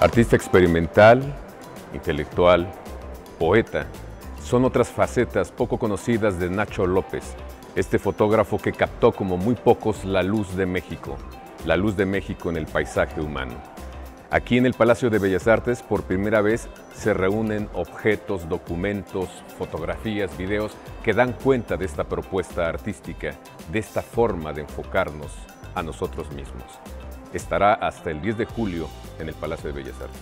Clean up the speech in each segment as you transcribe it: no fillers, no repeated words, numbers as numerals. Artista experimental, intelectual, poeta, son otras facetas poco conocidas de Nacho López, este fotógrafo que captó como muy pocos la luz de México en el paisaje humano. Aquí en el Palacio de Bellas Artes, por primera vez, se reúnen objetos, documentos, fotografías, videos que dan cuenta de esta propuesta artística, de esta forma de enfocarnos a nosotros mismos. Estará hasta el 10 de julio en el Palacio de Bellas Artes.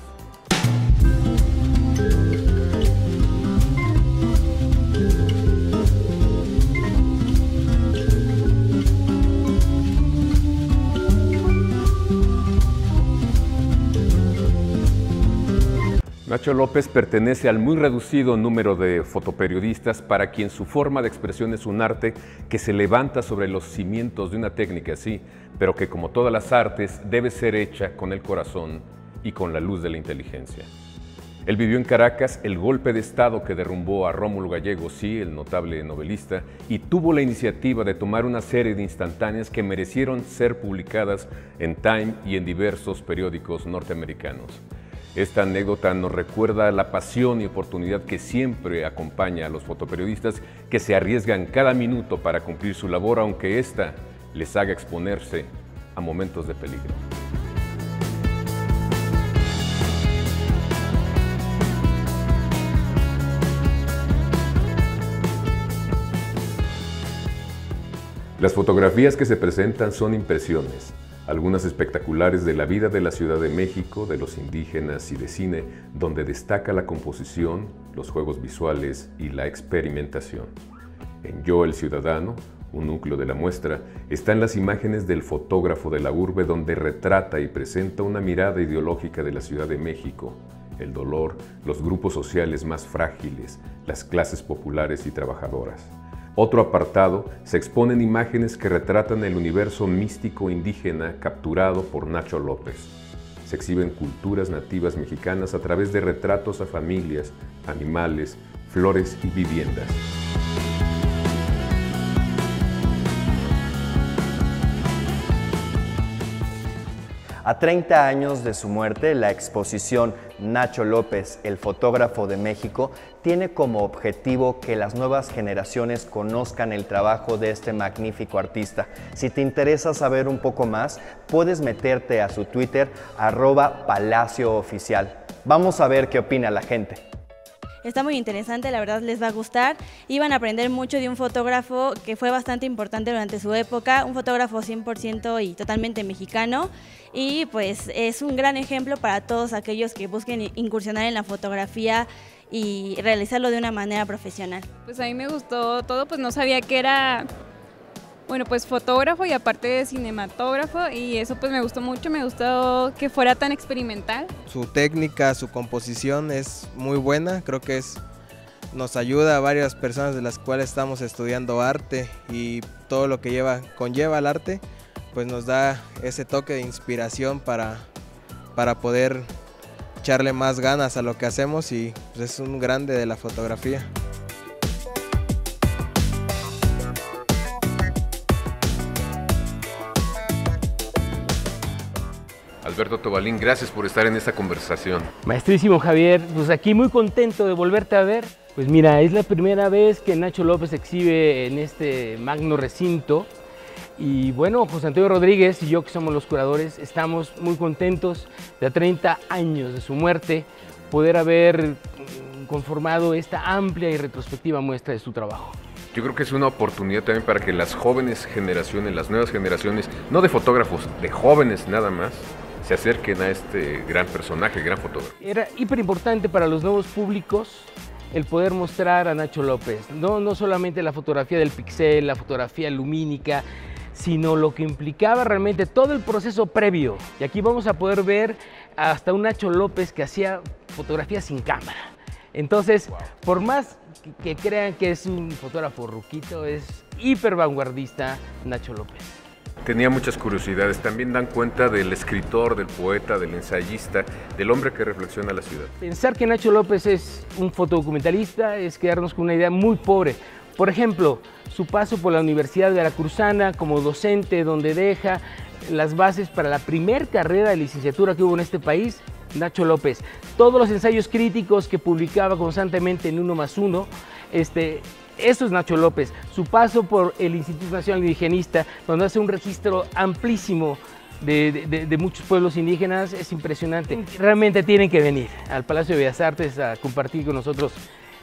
Nacho López pertenece al muy reducido número de fotoperiodistas para quien su forma de expresión es un arte que se levanta sobre los cimientos de una técnica, sí, pero que como todas las artes debe ser hecha con el corazón y con la luz de la inteligencia. Él vivió en Caracas el golpe de Estado que derrumbó a Rómulo Gallegos, sí, el notable novelista, y tuvo la iniciativa de tomar una serie de instantáneas que merecieron ser publicadas en Time y en diversos periódicos norteamericanos. Esta anécdota nos recuerda la pasión y oportunidad que siempre acompaña a los fotoperiodistas que se arriesgan cada minuto para cumplir su labor, aunque ésta les haga exponerse a momentos de peligro. Las fotografías que se presentan son impresiones. Algunas espectaculares de la vida de la Ciudad de México, de los indígenas y de cine, donde destaca la composición, los juegos visuales y la experimentación. En Yo, el Ciudadano, un núcleo de la muestra, están las imágenes del fotógrafo de la urbe donde retrata y presenta una mirada ideológica de la Ciudad de México, el dolor, los grupos sociales más frágiles, las clases populares y trabajadoras. Otro apartado se exponen imágenes que retratan el universo místico indígena capturado por Nacho López. Se exhiben culturas nativas mexicanas a través de retratos a familias, animales, flores y viviendas. A 30 años de su muerte, la exposición Nacho López, el fotógrafo de México, tiene como objetivo que las nuevas generaciones conozcan el trabajo de este magnífico artista. Si te interesa saber un poco más, puedes meterte a su Twitter, @PalacioOficial. Vamos a ver qué opina la gente. Está muy interesante, la verdad les va a gustar. Iban a aprender mucho de un fotógrafo que fue bastante importante durante su época, un fotógrafo 100% y totalmente mexicano. Y pues es un gran ejemplo para todos aquellos que busquen incursionar en la fotografía y realizarlo de una manera profesional. Pues a mí me gustó todo, pues no sabía que era, bueno, pues fotógrafo y aparte de cinematógrafo, y eso pues me gustó mucho, me gustó que fuera tan experimental. Su técnica, su composición es muy buena, creo que nos ayuda a varias personas de las cuales estamos estudiando arte y todo lo que conlleva el arte, pues nos da ese toque de inspiración para poder echarle más ganas a lo que hacemos y pues es un grande de la fotografía. Alberto Tobalín, gracias por estar en esta conversación. Maestrísimo Javier, pues aquí muy contento de volverte a ver. Pues mira, es la primera vez que Nacho López exhibe en este magno recinto. Y bueno, José Antonio Rodríguez y yo, que somos los curadores, estamos muy contentos de a 30 años de su muerte poder haber conformado esta amplia y retrospectiva muestra de su trabajo. Yo creo que es una oportunidad también para que las jóvenes generaciones, las nuevas generaciones, no de fotógrafos, de jóvenes nada más, se acerquen a este gran personaje, gran fotógrafo. Era hiper importante para los nuevos públicos el poder mostrar a Nacho López, no solamente la fotografía del pixel, la fotografía lumínica, sino lo que implicaba realmente todo el proceso previo. Y aquí vamos a poder ver hasta un Nacho López que hacía fotografías sin cámara. Entonces, wow, por más que crean que es un fotógrafo ruquito, es hiper vanguardista Nacho López. Tenía muchas curiosidades, también dan cuenta del escritor, del poeta, del ensayista, del hombre que reflexiona la ciudad. Pensar que Nacho López es un fotodocumentalista es quedarnos con una idea muy pobre. Por ejemplo, su paso por la Universidad Veracruzana como docente, donde deja las bases para la primera carrera de licenciatura que hubo en este país, Nacho López. Todos los ensayos críticos que publicaba constantemente en Uno más Uno, eso es Nacho López. Su paso por el Instituto Nacional Indigenista, donde hace un registro amplísimo de muchos pueblos indígenas, es impresionante. Realmente tienen que venir al Palacio de Bellas Artes a compartir con nosotros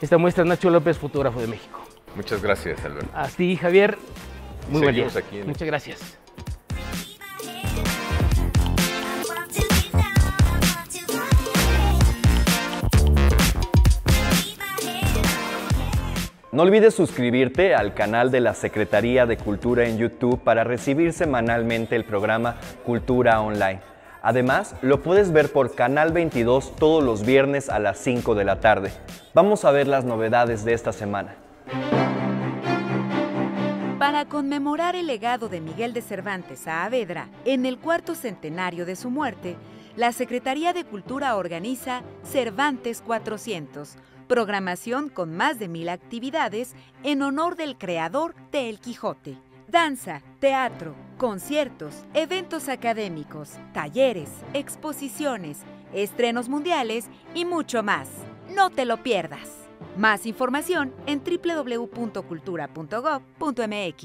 esta muestra. Nacho López, fotógrafo de México. Muchas gracias, Alberto. A ti, Javier. Muy buen día. Muchas gracias. No olvides suscribirte al canal de la Secretaría de Cultura en YouTube para recibir semanalmente el programa Cultura Online. Además, lo puedes ver por Canal 22 todos los viernes a las 5 de la tarde. Vamos a ver las novedades de esta semana. Para conmemorar el legado de Miguel de Cervantes Saavedra, en el cuarto centenario de su muerte, la Secretaría de Cultura organiza Cervantes 400, programación con más de 1000 actividades en honor del creador de El Quijote. Danza, teatro, conciertos, eventos académicos, talleres, exposiciones, estrenos mundiales y mucho más. No te lo pierdas. Más información en www.cultura.gov.mx.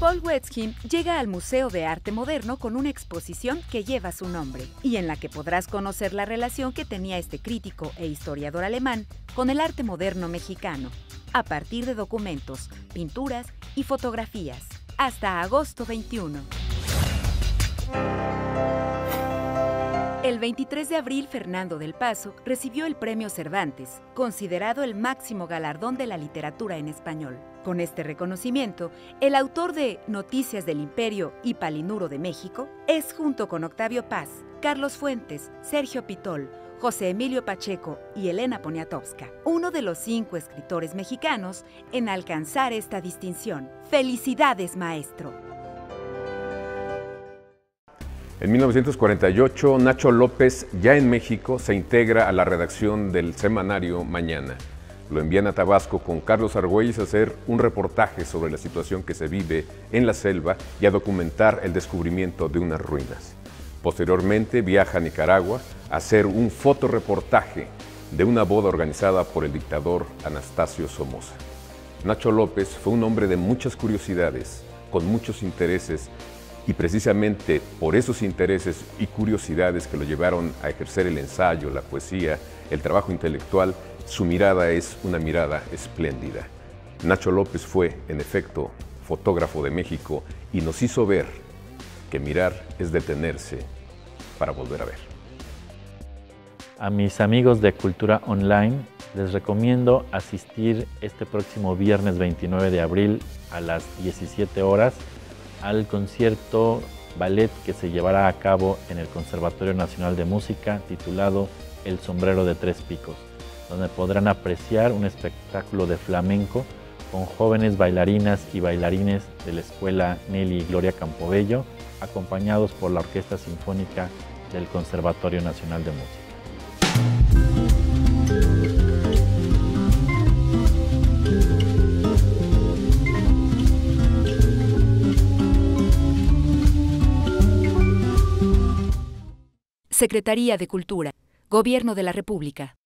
Paul Westheim llega al Museo de Arte Moderno con una exposición que lleva su nombre y en la que podrás conocer la relación que tenía este crítico e historiador alemán con el arte moderno mexicano, a partir de documentos, pinturas y fotografías, hasta agosto 21. El 23 de abril, Fernando del Paso recibió el Premio Cervantes, considerado el máximo galardón de la literatura en español. Con este reconocimiento, el autor de Noticias del Imperio y Palinuro de México es, junto con Octavio Paz, Carlos Fuentes, Sergio Pitol, José Emilio Pacheco y Elena Poniatowska, uno de los 5 escritores mexicanos en alcanzar esta distinción. ¡Felicidades, maestro! En 1948, Nacho López, ya en México, se integra a la redacción del semanario Mañana. Lo envían a Tabasco con Carlos Argüelles a hacer un reportaje sobre la situación que se vive en la selva y a documentar el descubrimiento de unas ruinas. Posteriormente viaja a Nicaragua a hacer un fotoreportaje de una boda organizada por el dictador Anastasio Somoza. Nacho López fue un hombre de muchas curiosidades, con muchos intereses, y precisamente por esos intereses y curiosidades que lo llevaron a ejercer el ensayo, la poesía, el trabajo intelectual, su mirada es una mirada espléndida. Nacho López fue, en efecto, fotógrafo de México y nos hizo ver que mirar es detenerse para volver a ver. A mis amigos de Cultura Online les recomiendo asistir este próximo viernes 29 de abril a las 17 horas al concierto ballet que se llevará a cabo en el Conservatorio Nacional de Música, titulado El Sombrero de Tres Picos, donde podrán apreciar un espectáculo de flamenco con jóvenes bailarinas y bailarines de la Escuela Nelly y Gloria Campobello, acompañados por la Orquesta Sinfónica del Conservatorio Nacional de Música. Secretaría de Cultura, Gobierno de la República.